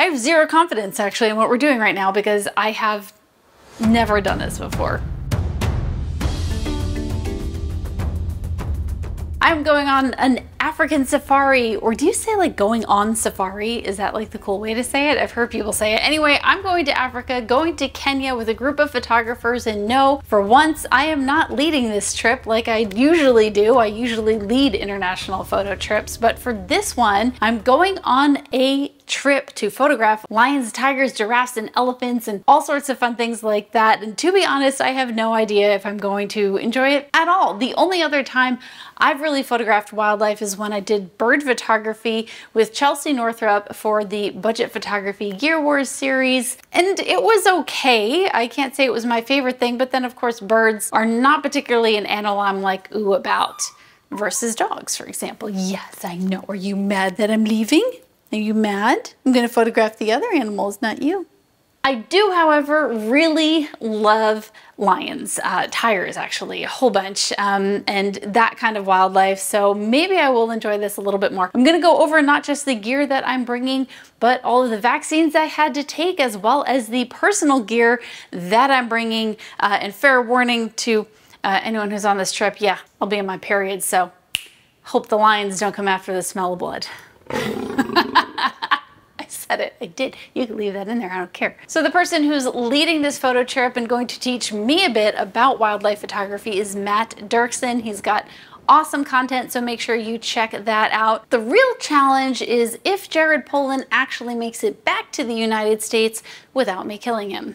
I have zero confidence actually in what we're doing right now because I have never done this before. I'm going on an African safari, or do you say like going on safari? Is that like the cool way to say it? I've heard people say it. Anyway, I'm going to Africa, going to Kenya with a group of photographers, and no, for once, I am not leading this trip like I usually do. I usually lead international photo trips, but for this one, I'm going on a trip to photograph lions, tigers, giraffes, and elephants, and all sorts of fun things like that. And to be honest, I have no idea if I'm going to enjoy it at all. The only other time I've really photographed wildlife is when I did bird photography with Chelsea Northrup for the Budget Photography Gear Wars series. And it was okay. I can't say it was my favorite thing, but then of course birds are not particularly an animal I'm like, ooh, about, versus dogs, for example. Yes, I know. Are you mad that I'm leaving? Are you mad? I'm gonna photograph the other animals, not you. I do, however, really love lions, tigers actually, a whole bunch, and that kind of wildlife, so maybe I will enjoy this a little bit more. I'm gonna go over not just the gear that I'm bringing, but all of the vaccines I had to take, as well as the personal gear that I'm bringing, and fair warning to anyone who's on this trip, yeah, I'll be in my period, so hope the lions don't come after the smell of blood. I said it, I did. You can leave that in there, I don't care. So the person who's leading this photo trip and going to teach me a bit about wildlife photography is Matt Dirksen. He's got awesome content, so make sure you check that out. The real challenge is if Jared Polin actually makes it back to the United States without me killing him.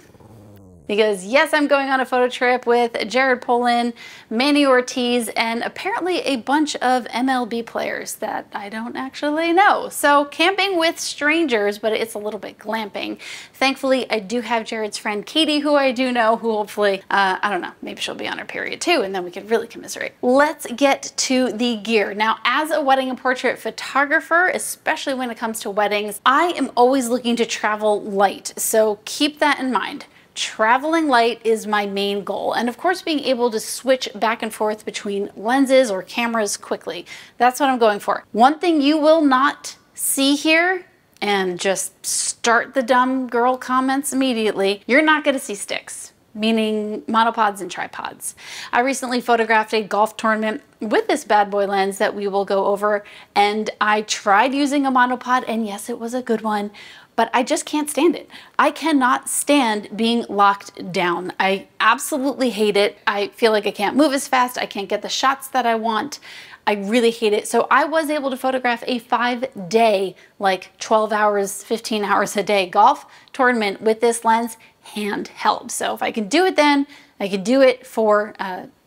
Because yes, I'm going on a photo trip with Jared Polin, Manny Ortiz, and apparently a bunch of MLB players that I don't actually know. So camping with strangers, but it's a little bit glamping. Thankfully, I do have Jared's friend Katie, who I do know, who hopefully, I don't know, maybe she'll be on her period too, and then we can really commiserate. Let's get to the gear. Now, as a wedding and portrait photographer, especially when it comes to weddings, I am always looking to travel light. So keep that in mind. Traveling light is my main goal, and of course being able to switch back and forth between lenses or cameras quickly. That's what I'm going for. One thing you will not see here, and just start the dumb girl comments immediately, you're not going to see sticks, meaning monopods and tripods. I recently photographed a golf tournament with this bad boy lens that we will go over, and I tried using a monopod, and yes, it was a good one, but I just can't stand it. I cannot stand being locked down. I absolutely hate it. I feel like I can't move as fast. I can't get the shots that I want. I really hate it. So I was able to photograph a 5-day, like 12 hours, 15 hours a day golf tournament with this lens handheld. So if I can do it then, I can do it for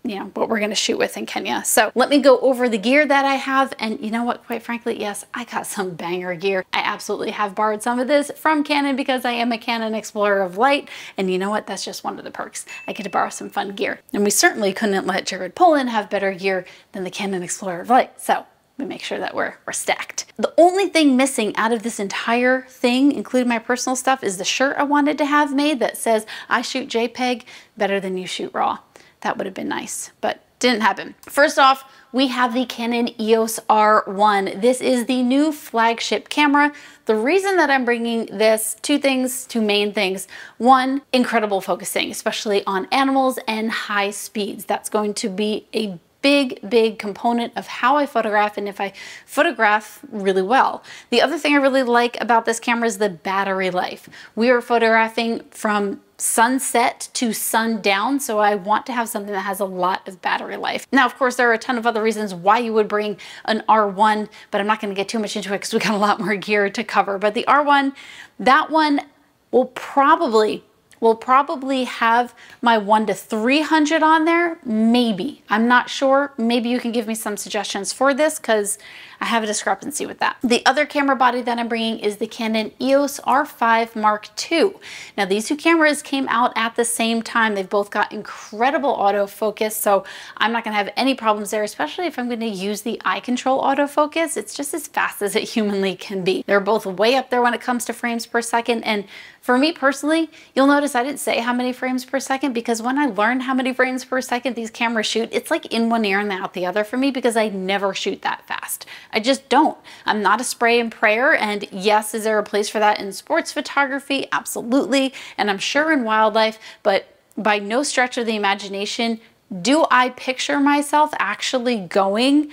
you know, what we're gonna shoot with in Kenya. So let me go over the gear that I have, and you know what, quite frankly, yes, I got some banger gear. I absolutely have borrowed some of this from Canon because I am a Canon Explorer of Light, and you know what, that's just one of the perks. I get to borrow some fun gear. And we certainly couldn't let Jared Polin have better gear than the Canon Explorer of Light, so we make sure that we're stacked. The only thing missing out of this entire thing, including my personal stuff, is the shirt I wanted to have made that says, I shoot JPEG better than you shoot RAW. That would have been nice, but didn't happen. First off, we have the Canon EOS R1. This is the new flagship camera. The reason that I'm bringing this, two main things. One, incredible focusing, especially on animals and high speeds. That's going to be a big component of how I photograph and if I photograph really well. The other thing I really like about this camera is the battery life. We are photographing from sunset to sundown, so I want to have something that has a lot of battery life. Now, of course, there are a ton of other reasons why you would bring an R1, but I'm not going to get too much into it because we got a lot more gear to cover. But the R1, that one will probably have my 1-300 on there, maybe. I'm not sure. Maybe you can give me some suggestions for this because I have a discrepancy with that. The other camera body that I'm bringing is the Canon EOS R5 Mark II. Now, these two cameras came out at the same time. They've both got incredible autofocus, so I'm not gonna have any problems there, especially if I'm gonna use the eye control autofocus. It's just as fast as it humanly can be. They're both way up there when it comes to frames per second, and for me personally, you'll notice I didn't say how many frames per second because when I learned how many frames per second these cameras shoot, it's like in one ear and out the other for me because I never shoot that fast. I just don't. I'm not a spray and prayer, and yes, is there a place for that in sports photography? Absolutely, and I'm sure in wildlife, but by no stretch of the imagination do I picture myself actually going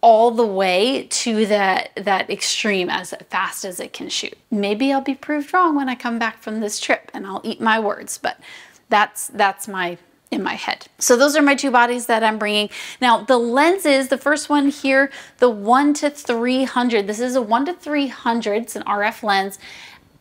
all the way to that extreme as fast as it can shoot. Maybe I'll be proved wrong when I come back from this trip and I'll eat my words, but that's my in my head. So those are my two bodies that I'm bringing. Now the lenses, the first one here, the 1-300. This is a 1-300, it's an RF lens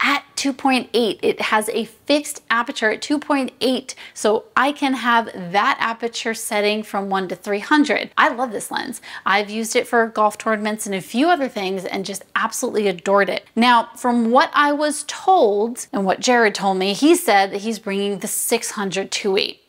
at 2.8. It has a fixed aperture at 2.8, so I can have that aperture setting from 1-300. I love this lens. I've used it for golf tournaments and a few other things and just absolutely adored it. Now, from what I was told and what Jared told me, he said that he's bringing the 600-2.8.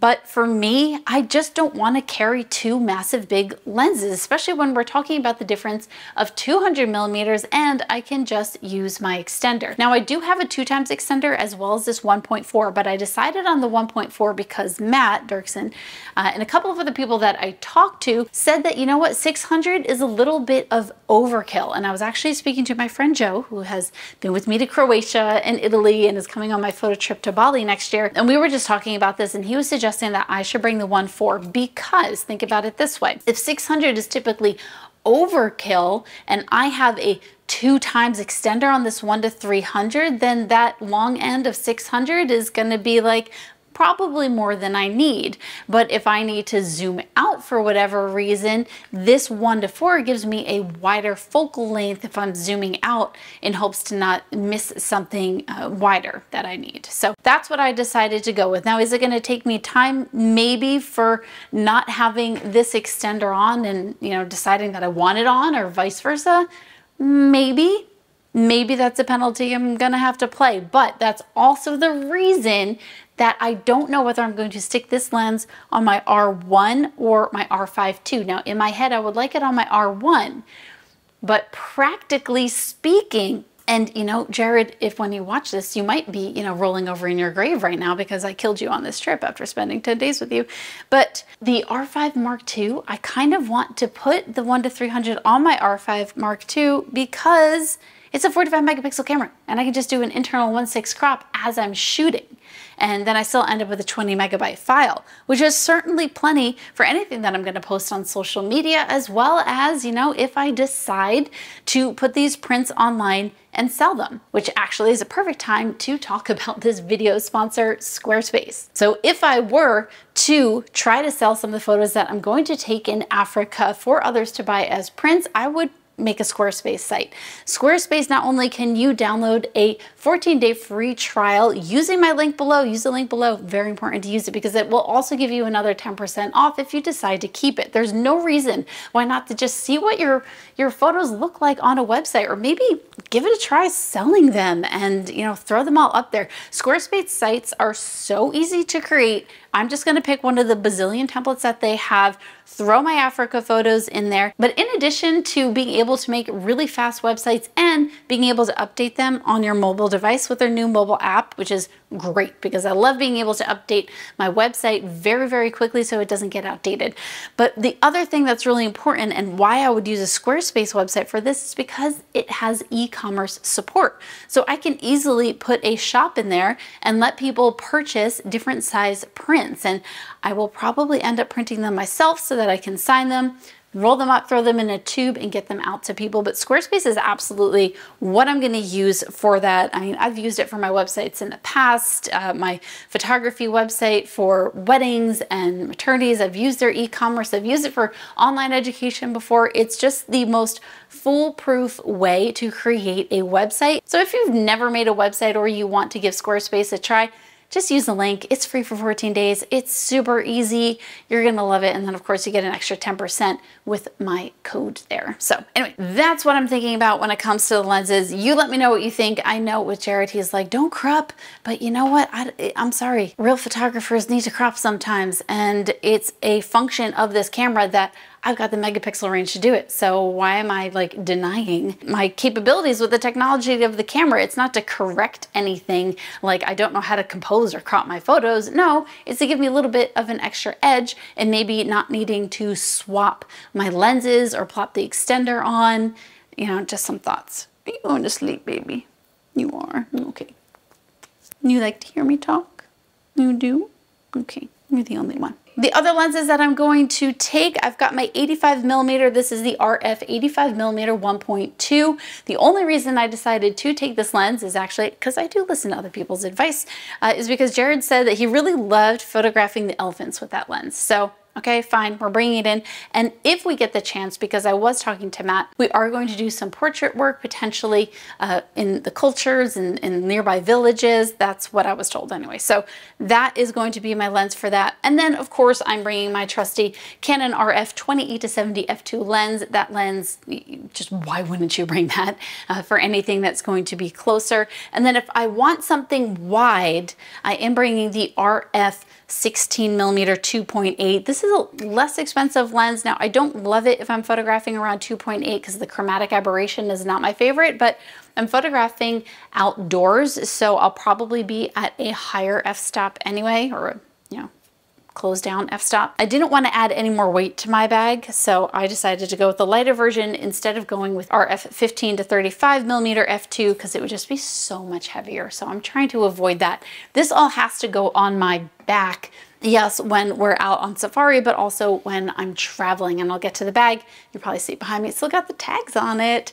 But for me, I just don't want to carry two massive big lenses, especially when we're talking about the difference of 200mm, and I can just use my extender. Now I do have a 2x extender as well as this 1.4, but I decided on the 1.4 because Matt Dirksen and a couple of other people that I talked to said that, you know what, 600 is a little bit of overkill. And I was actually speaking to my friend Joe, who has been with me to Croatia and Italy and is coming on my photo trip to Bali next year. And we were just talking about this, and he was suggesting that I should bring the 1.4 because, think about it this way, if 600 is typically overkill and I have a 2x extender on this 1-300, then that long end of 600 is going to be like probably more than I need. But if I need to zoom out for whatever reason, this 1-4 gives me a wider focal length if I'm zooming out in hopes to not miss something wider that I need. So that's what I decided to go with. Now, is it going to take me time maybe for not having this extender on and, you know, deciding that I want it on, or vice versa? Maybe. Maybe that's a penalty I'm gonna have to play, but that's also the reason that I don't know whether I'm going to stick this lens on my R1 or my R5 II. Now in my head, I would like it on my R1, but practically speaking, and you know, Jared, if when you watch this, you might be, you know, rolling over in your grave right now because I killed you on this trip after spending 10 days with you. But the R5 Mark II, I kind of want to put the 1-300 on my R5 Mark II because it's a 45 megapixel camera, and I can just do an internal 1/6 crop as I'm shooting. And then I still end up with a 20 megabyte file, which is certainly plenty for anything that I'm gonna post on social media, as well as, you know, if I decide to put these prints online and sell them, which actually is a perfect time to talk about this video sponsor, Squarespace. So if I were to try to sell some of the photos that I'm going to take in Africa for others to buy as prints, I would make a Squarespace site. Squarespace, not only can you download a 14-day free trial using my link below, use the link below, very important to use it because it will also give you another 10% off if you decide to keep it. There's no reason why not to just see what your photos look like on a website, or maybe give it a try selling them and, you know, throw them all up there. Squarespace sites are so easy to create. I'm just gonna pick one of the bazillion templates that they have, throw my Africa photos in there. But in addition to being able to make really fast websites and being able to update them on your mobile device with their new mobile app, which is great because I love being able to update my website very, very quickly so it doesn't get outdated. But the other thing that's really important and why I would use a Squarespace website for this is because it has e-commerce support. So I can easily put a shop in there and let people purchase different size prints. And I will probably end up printing them myself so that I can sign them, roll them up, throw them in a tube, and get them out to people. But Squarespace is absolutely what I'm gonna use for that. I mean, I've used it for my websites in the past, my photography website for weddings and maternities. I've used their e-commerce. I've used it for online education before. It's just the most foolproof way to create a website. So if you've never made a website or you want to give Squarespace a try, just use the link. It's free for 14 days. It's super easy. You're gonna love it. And then of course you get an extra 10% with my code there. So anyway, that's what I'm thinking about when it comes to the lenses. You let me know what you think. I know with Jared, he's like, don't crop, but you know what? I'm sorry. Real photographers need to crop sometimes. And it's a function of this camera that I've got the megapixel range to do it. So why am I like denying my capabilities with the technology of the camera? It's not to correct anything like I don't know how to compose or crop my photos. No, it's to give me a little bit of an extra edge and maybe not needing to swap my lenses or plop the extender on. You know, just some thoughts. Are you going to sleep, baby? You are. Okay. You like to hear me talk? You do? Okay. You're the only one. The other lenses that I'm going to take, I've got my 85mm. This is the RF 85mm 1.2. The only reason I decided to take this lens is actually because I do listen to other people's advice, is because Jared said that he really loved photographing the elephants with that lens. So, okay, fine, we're bringing it in. And if we get the chance, because I was talking to Matt, we are going to do some portrait work potentially in the cultures and in nearby villages. That's what I was told anyway. So that is going to be my lens for that. And then of course, I'm bringing my trusty Canon RF 28-70mm f/2 lens. That lens, just why wouldn't you bring that for anything that's going to be closer? And then if I want something wide, I am bringing the RF 16mm 2.8. This is a less expensive lens. Now, I don't love it if I'm photographing around 2.8 because the chromatic aberration is not my favorite, but I'm photographing outdoors, so I'll probably be at a higher f-stop anyway, or, you know, closed down f-stop. I didn't want to add any more weight to my bag, so I decided to go with the lighter version instead of going with RF 15-35mm f/2 because it would just be so much heavier. So I'm trying to avoid that. This all has to go on my back. Yes, when we're out on safari, but also when I'm traveling. And I'll get to the bag. You probably see it behind me. It's still got the tags on it.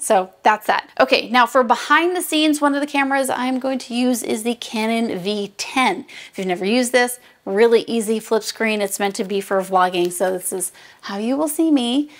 So that's that. Okay, now for behind the scenes, one of the cameras I'm going to use is the Canon V10. If you've never used this, really easy flip screen. It's meant to be for vlogging. So this is how you will see me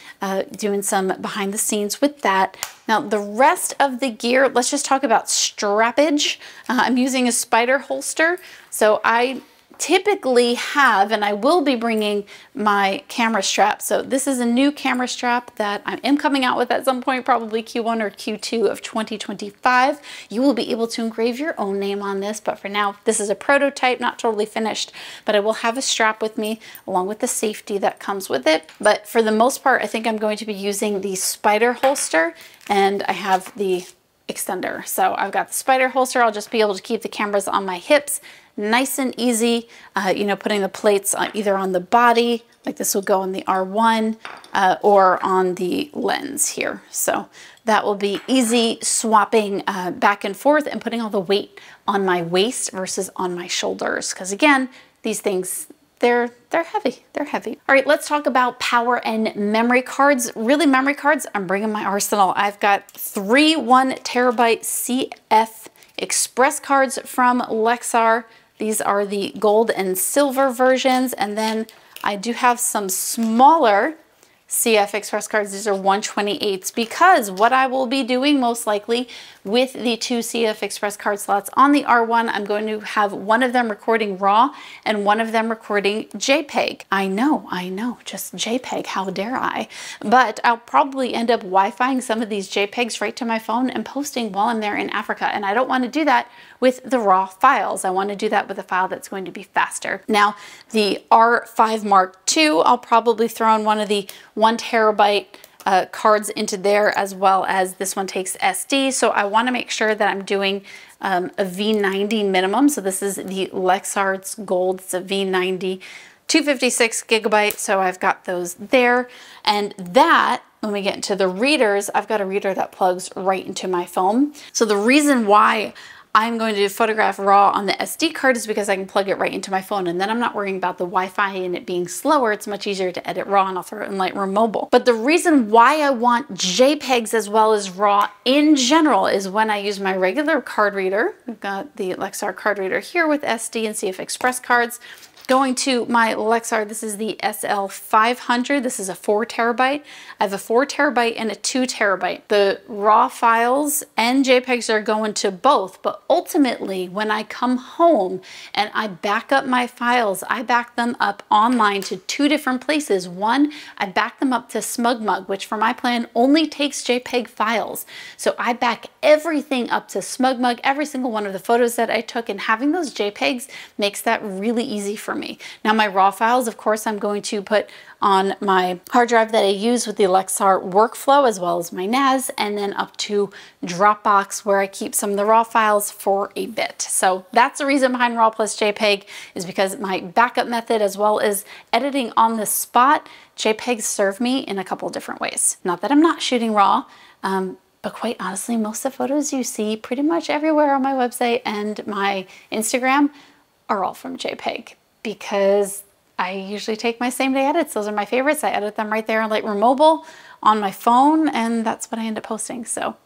doing some behind the scenes with that. Now the rest of the gear, let's just talk about strappage. I'm using a Spider holster. So I typically have, and I will be bringing my camera strap. So this is a new camera strap that I am coming out with at some point, probably Q1 or Q2 of 2025. You will be able to engrave your own name on this, but for now, this is a prototype, not totally finished, but I will have a strap with me along with the safety that comes with it. But for the most part, I think I'm going to be using the Spider holster, and I have the extender. So I've got the Spider holster. I'll just be able to keep the cameras on my hips. Nice and easy, you know, putting the plates on either on the body, like this will go on the R1 or on the lens here. So that will be easy swapping back and forth and putting all the weight on my waist versus on my shoulders. Because again, these things, they're heavy, they're heavy. All right, let's talk about power and memory cards. Really memory cards, I'm bringing my arsenal. I've got 3 1TB CFexpress cards from Lexar. These are the gold and silver versions. And then I do have some smaller CFexpress cards. These are 128s because what I will be doing most likely with the 2 CFexpress card slots on the R1, I'm going to have one of them recording RAW and one of them recording JPEG. I know, just JPEG, how dare I? But I'll probably end up Wi-Fiing some of these JPEGs right to my phone and posting while I'm there in Africa. And I don't want to do that with the RAW files. I want to do that with a file that's going to be faster. Now, the R5 Mark II, I'll probably throw in one of the 1TB cards into there, as well as this one takes SD. So I want to make sure that I'm doing a V90 minimum. So this is the Lexar's gold. It's a V90, 256GB. So I've got those there. And that, when we get into the readers, I've got a reader that plugs right into my phone. So the reason why I'm going to photograph RAW on the SD card is because I can plug it right into my phone, and then I'm not worrying about the Wi-Fi and it being slower. It's much easier to edit RAW, and I'll throw it in Lightroom Mobile. But the reason why I want JPEGs as well as RAW in general is when I use my regular card reader, we've got the Lexar card reader here with SD and CFexpress cards. Going to my Lexar, this is the SL500. This is a 4TB. I have a 4TB and a 2TB. The RAW files and JPEGs are going to both, but ultimately when I come home and I back up my files, I back them up online to two different places. One, I back them up to SmugMug, which for my plan only takes JPEG files. So I back everything up to SmugMug, every single one of the photos that I took, and having those JPEGs makes that really easy for me. Now my raw files, of course, I'm going to put on my hard drive that I use with the Lexar workflow as well as my NAS, and then up to Dropbox where I keep some of the raw files for a bit. So that's the reason behind raw plus JPEG, is because my backup method as well as editing on the spot, JPEGs serve me in a couple different ways. Not that I'm not shooting raw, but quite honestly, most of the photos you see pretty much everywhere on my website and my Instagram are all from JPEG, because I usually take my same day edits. Those are my favorites. I edit them right there in Lightroom Mobile on my phone, and that's what I end up posting. So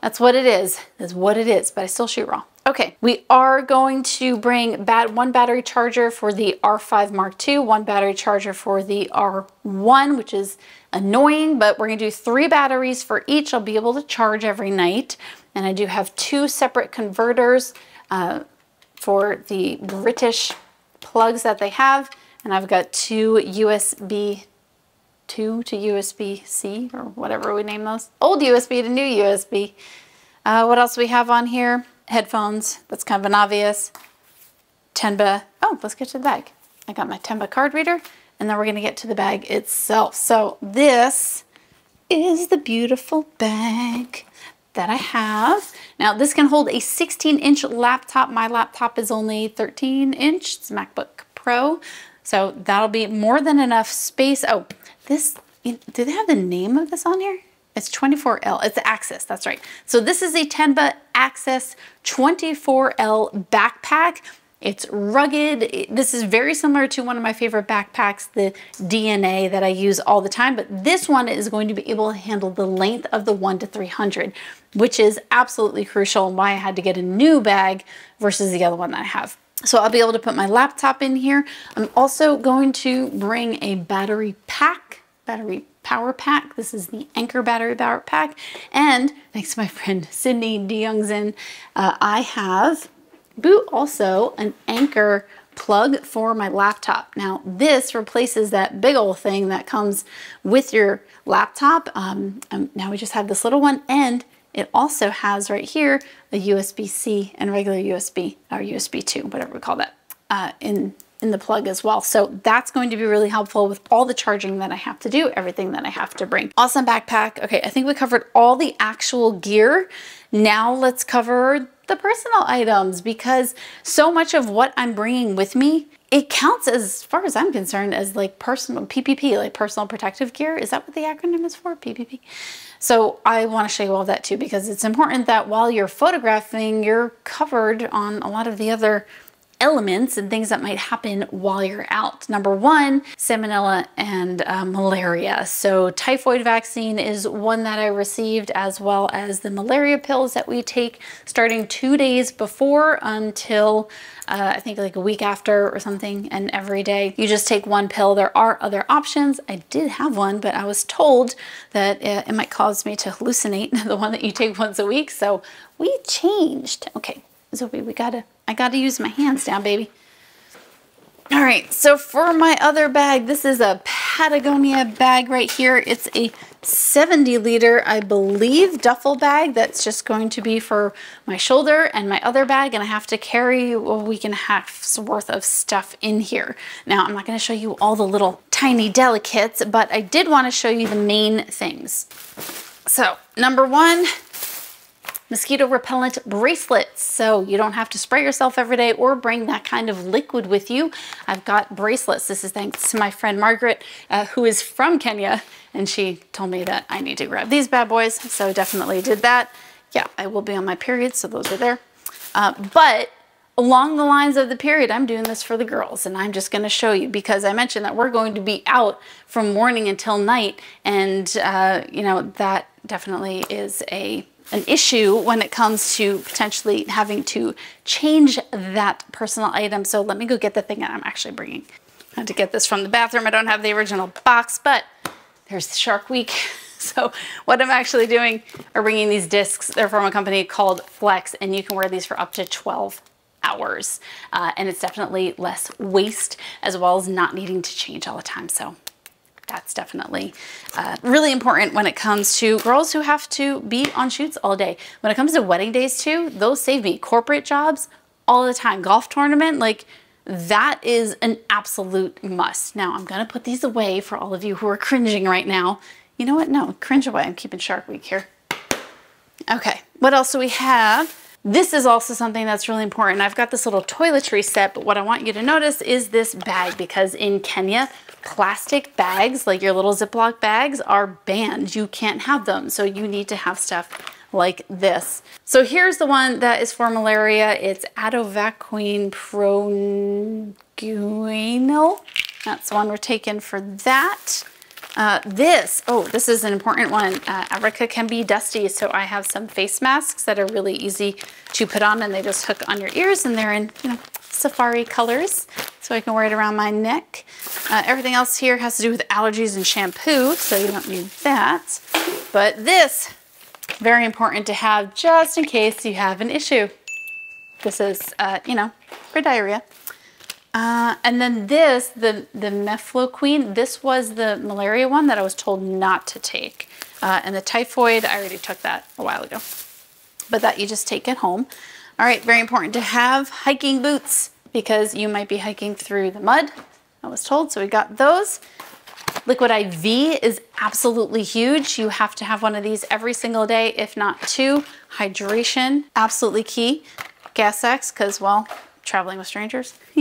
that's what it is. That's what it is, but I still shoot raw. Okay, we are going to bring one battery charger for the R5 Mark II, one battery charger for the R1, which is annoying, but we're gonna do three batteries for each. I'll be able to charge every night. And I do have two separate converters for the British plugs that they have. And I've got two USB 2 to USB-C, or whatever we name those. Old USB to new USB. What else we have on here? Headphones, that's kind of an obvious. Tenba, oh, let's get to the bag. I got my Tenba card reader, and then we're gonna get to the bag itself. So this is the beautiful bag that I have. Now this can hold a 16-inch laptop. My laptop is only 13-inch, it's MacBook Pro. So that'll be more than enough space. Oh, this, do they have the name of this on here? It's 24 L, it's the Axis, that's right. So this is a Tenba Axis 24 L backpack. It's rugged. This is very similar to one of my favorite backpacks, the DNA that I use all the time, but this one is going to be able to handle the length of the 1 to 300, which is absolutely crucial and why I had to get a new bag versus the other one that I have. So I'll be able to put my laptop in here. I'm also going to bring a battery pack, battery power pack. This is the Anker battery power pack. And thanks to my friend Sydney DeYoungsen, I have also an Anker plug for my laptop. Now this replaces that big old thing that comes with your laptop. Now we just have this little one, and it also has right here a USB-C and regular USB, or USB 2, whatever we call that, in the plug as well. So that's going to be really helpful with all the charging that I have to do, everything that I have to bring. Awesome backpack. Okay, I think we covered all the actual gear. Now let's cover the personal items, because so much of what I'm bringing with me, it counts, as far as I'm concerned, as like personal PPP, like personal protective gear. Is that what the acronym is for? PPP? So I want to show you all that too, because it's important that while you're photographing, you're covered on a lot of the other elements and things that might happen while you're out. Number one, salmonella and malaria. So typhoid vaccine is one that I received, as well as the malaria pills that we take starting 2 days before until I think like a week after or something. And every day you just take one pill. There are other options. I did have one, but I was told that it might cause me to hallucinate, the one that you take once a week. So we changed. Okay, Zoe, I gotta use my hands down, baby. All right, so for my other bag, this is a Patagonia bag right here. It's a 70-liter, I believe, duffel bag that's just going to be for my shoulder and my other bag, and I have to carry a week and a half's worth of stuff in here. Now, I'm not gonna show you all the little tiny delicates, but I did wanna show you the main things. So, number one, mosquito repellent bracelets, so you don't have to spray yourself every day or bring that kind of liquid with you. I've got bracelets. This is thanks to my friend Margaret, who is from Kenya, and she told me that I need to grab these bad boys, so definitely did that. Yeah, I will be on my period, so those are there. But along the lines of the period, I'm doing this for the girls, and I'm just gonna show you, because I mentioned that we're going to be out from morning until night, and you know, that definitely is an issue when it comes to potentially having to change that personal item. So let me go get the thing that I'm actually bringing. I had to get this from the bathroom. I don't have the original box, but there's the Shark Week So what I'm actually doing are bringing these discs. They're from a company called Flex, and you can wear these for up to 12 hours. And it's definitely less waste, as well as not needing to change all the time. So that's definitely really important when it comes to girls who have to be on shoots all day. When it comes to wedding days too, those save me. Corporate jobs all the time, golf tournament, like that is an absolute must. Now I'm gonna put these away for all of you who are cringing right now. You know what? No, cringe away. I'm keeping Shark Week here. Okay, what else do we have? This is also something that's really important. I've got this little toiletry set, but what I want you to notice is this bag, because in Kenya, plastic bags, like your little Ziploc bags, are banned. You can't have them. So you need to have stuff like this. So here's the one that is for malaria. It's atovaquone-proguanil. That's the one we're taking for that. This is an important one. Africa can be dusty, so I have some face masks that are really easy to put on, and they just hook on your ears, and they're in, you know, safari colors, so I can wear it around my neck. Everything else here has to do with allergies and shampoo, so you don't need that. But this, very important to have just in case you have an issue. This is, for diarrhea. And then this, the mefloquine, this was the malaria one that I was told not to take. And the typhoid, I already took that a while ago. But that you just take at home. All right, very important to have hiking boots, because you might be hiking through the mud, I was told, so we got those. Liquid IV is absolutely huge. You have to have one of these every single day, if not two. Hydration, absolutely key. Gas X, because, well, traveling with strangers. All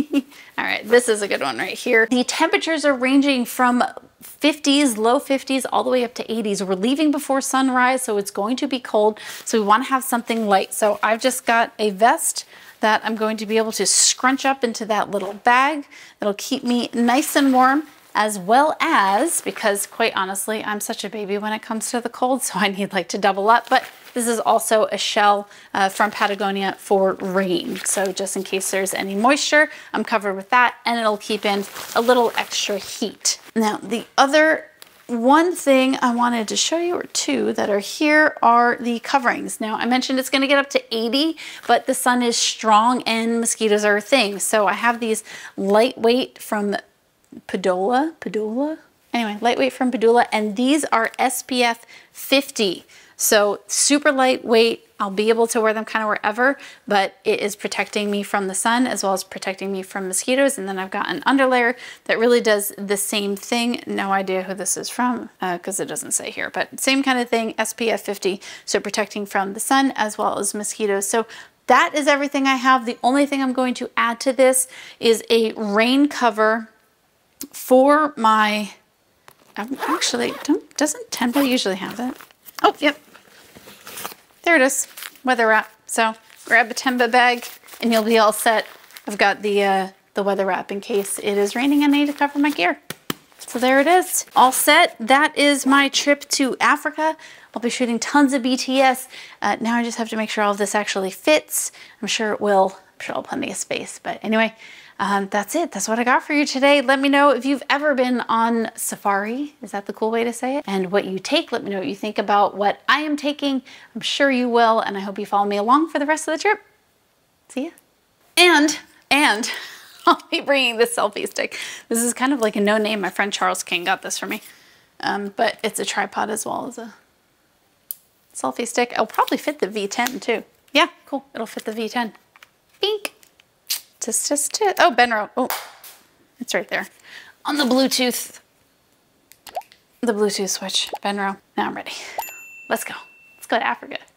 right, this is a good one right here. The temperatures are ranging from 50s, low 50s, all the way up to 80s. We're leaving before sunrise, so it's going to be cold. So we want to have something light. So I've just got a vest that I'm going to be able to scrunch up into that little bag. It'll keep me nice and warm, as well as, because quite honestly, I'm such a baby when it comes to the cold, so I need like to double up, but this is also a shell from Patagonia for rain. So just in case there's any moisture, I'm covered with that, and it'll keep in a little extra heat. Now, the other one thing I wanted to show you, or two that are here, are the coverings. Now, I mentioned it's gonna get up to 80, but the sun is strong and mosquitoes are a thing. So I have these lightweight from Padola? Anyway, lightweight from Padola, and these are SPF 50. So super lightweight. I'll be able to wear them kind of wherever, but it is protecting me from the sun as well as protecting me from mosquitoes. And then I've got an underlayer that really does the same thing. No idea who this is from, because it doesn't say here, but same kind of thing, SPF 50. So protecting from the sun as well as mosquitoes. So that is everything I have. The only thing I'm going to add to this is a rain cover for my, doesn't Tenba usually have that? Oh, yep. There it is, weather wrap. So grab a Tenba bag and you'll be all set. I've got the weather wrap in case it is raining and I need to cover my gear. So there it is, all set. That is my trip to Africa. I'll be shooting tons of BTS. Now I just have to make sure all of this actually fits. I'm sure it will. I'm sure I'll have plenty of space, but anyway, that's it. That's what I got for you today. Let me know if you've ever been on safari. Is that the cool way to say it? And what you take. Let me know what you think about what I am taking. I'm sure you will, and I hope you follow me along for the rest of the trip. See ya. And I'll be bringing this selfie stick. This is kind of like a no name. My friend Charles King got this for me, but it's a tripod as well as a selfie stick. It'll probably fit the V10 too. Yeah, cool. It'll fit the V10. Bink. Oh, Benro. Oh, it's right there. On the Bluetooth switch, Benro. Now I'm ready. Let's go. Let's go to Africa.